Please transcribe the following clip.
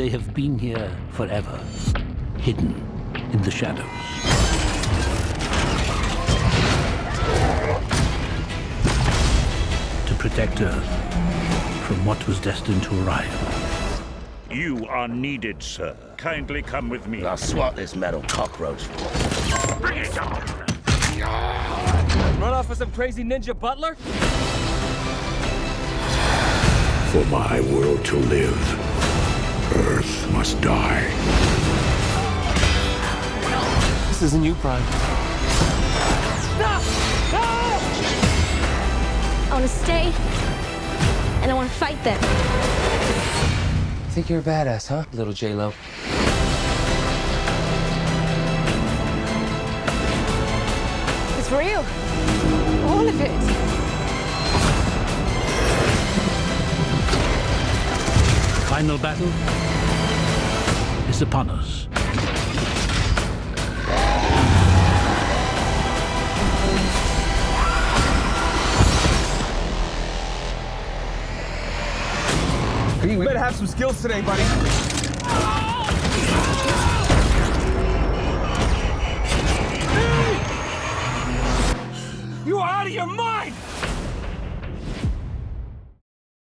they have been here forever, hidden in the shadows. To protect Earth from what was destined to arrive. You are needed, sir. Kindly come with me. I'll swat this metal cockroach for. Bring it down! Run off with some crazy ninja butler? For my world to live, Earth must die. This isn't you, Prime. Stop! No! I want to stay, and I want to fight them. I think you're a badass, huh, little J-Lo? It's for you. All of it. Final battle is upon us. You better have some skills today, buddy.